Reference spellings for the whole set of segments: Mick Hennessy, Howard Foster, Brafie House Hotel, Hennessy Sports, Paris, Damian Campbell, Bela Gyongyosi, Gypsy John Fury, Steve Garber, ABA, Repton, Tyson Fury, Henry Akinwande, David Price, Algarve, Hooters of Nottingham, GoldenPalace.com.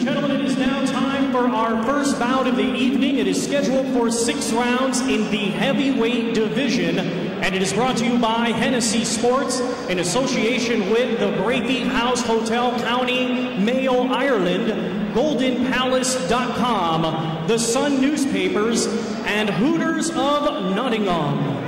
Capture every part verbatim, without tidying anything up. and gentlemen, it is now time for our first bout of the evening. It is scheduled for six rounds in the heavyweight division, and it is brought to you by Hennessy Sports in association with the Brafie House Hotel, County Mayo, Ireland, Golden Palace dot com, The Sun Newspapers, and Hooters of Nottingham.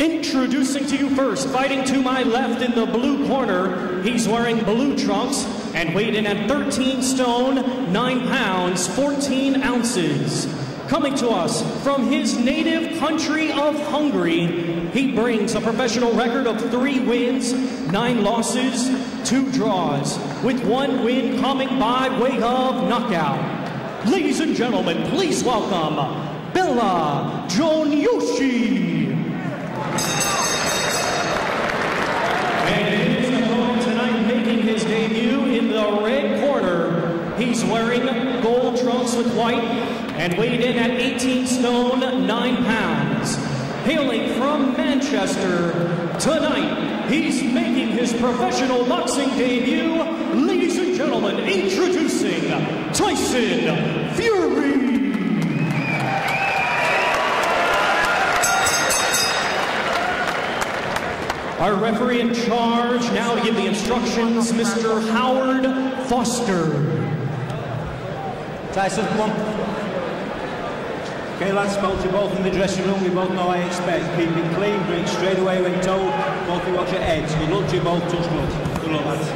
Introducing to you first, fighting to my left in the blue corner, he's wearing blue trunks and weighed in at thirteen stone, nine pounds, fourteen ounces. Coming to us from his native country of Hungary, he brings a professional record of three wins, nine losses, two draws, with one win coming by way of knockout. Ladies and gentlemen, please welcome Bela Gyongyosi. And his opponent tonight, making his debut in the red corner, he's wearing gold trunks with white and weighed in at eighteen stone, nine pounds. Hailing from Manchester, tonight he's making his professional boxing debut. Ladies and gentlemen, introducing Tyson Fury. Our referee in charge now to give the instructions, Mister Howard Foster. Tyson, come on. Okay, lads, both you both in the dressing room. We both know I expect. Keep it clean, drink straight away when told. Both you watch your heads. Good luck to you both, touch blood. Good luck, lads.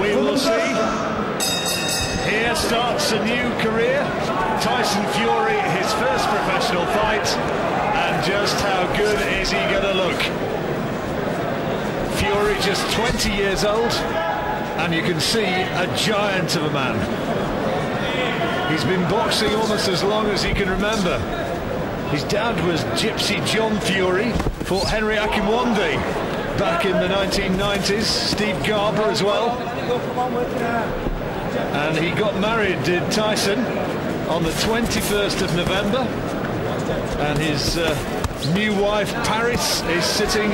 We will see. Here starts a new career. Tyson Fury, his first professional fight, and just how good is he going to look? Fury just twenty years old, and you can see a giant of a man. He's been boxing almost as long as he can remember. His dad was Gypsy John Fury, fought Henry Akinwande back in the nineteen nineties, Steve Garber as well. And he got married, did Tyson, on the twenty-first of November. And his uh, new wife, Paris, is sitting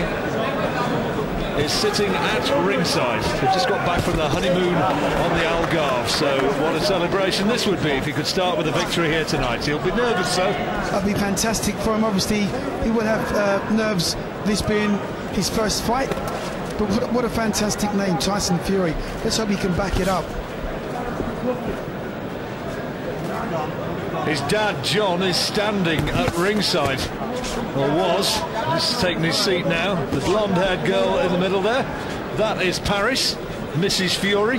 is sitting at ringside. They've just got back from their honeymoon on the Algarve. So what a celebration this would be if he could start with a victory here tonight. He'll be nervous, so. That'd be fantastic for him. Obviously, he would have uh, nerves, this being his first fight. But what, what a fantastic name, Tyson Fury. Let's hope he can back it up. His dad, John, is standing at ringside, or was. He's taking his seat now. The blonde-haired girl in the middle there. That is Paris, Missus Fury.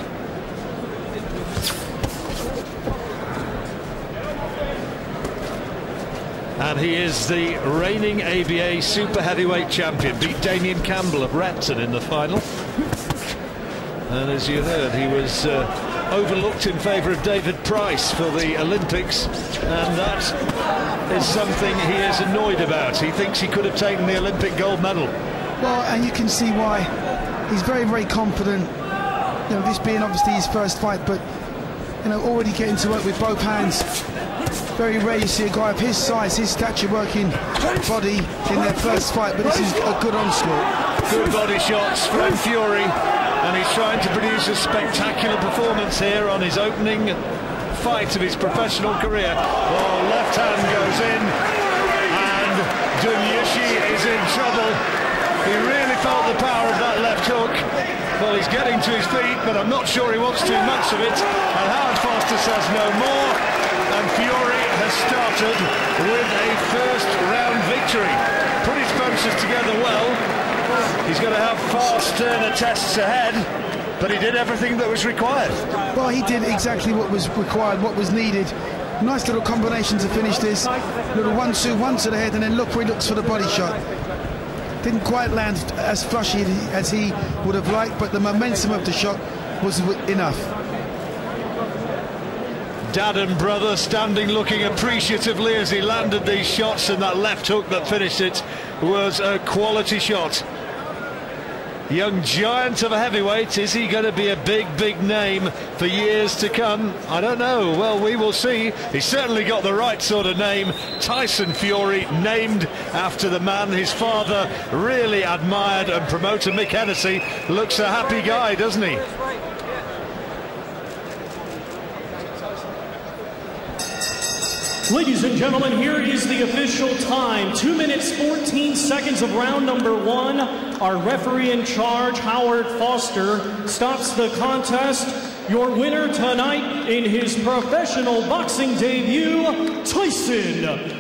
And he is the reigning A B A super heavyweight champion. Beat Damian Campbell of Repton in the final. And as you heard, he was uh, overlooked in favour of David Price for the Olympics. And that is something he is annoyed about. He thinks he could have taken the Olympic gold medal. Well, and you can see why. He's very, very confident. You know, this being obviously his first fight, but you know, already getting to work with both hands. Very rare you see a guy of his size, his stature, working body in their first fight, but this is a good onslaught. Good body shots from Fury, and he's trying to produce a spectacular performance here on his opening fight of his professional career. Oh, left hand goes in, and Gyongyosi is in trouble. He really felt the power of that left hook. Well, he's getting to his feet, but I'm not sure he wants too much of it. And Howard Foster says no more. And Fury has started with a first-round victory. Put his punches together well. He's going to have far sterner tests ahead, but he did everything that was required. Well, he did exactly what was required, what was needed. Nice little combination to finish this. Little one-two, one to the head, and then look where he looks for the body shot. Didn't quite land as flushy as he would have liked, but the momentum of the shot was enough. Dad and brother standing, looking appreciatively as he landed these shots, and that left hook that finished it was a quality shot. Young giant of a heavyweight. Is he going to be a big, big name for years to come? I don't know. Well, we will see. He's certainly got the right sort of name. Tyson Fury, named after the man his father really admired and promoter Mick Hennessy. Looks a happy guy, doesn't he? Ladies and gentlemen, here is the official time. two minutes, fourteen seconds of round number one. Our referee in charge, Howard Foster, stops the contest. Your winner tonight in his professional boxing debut, Tyson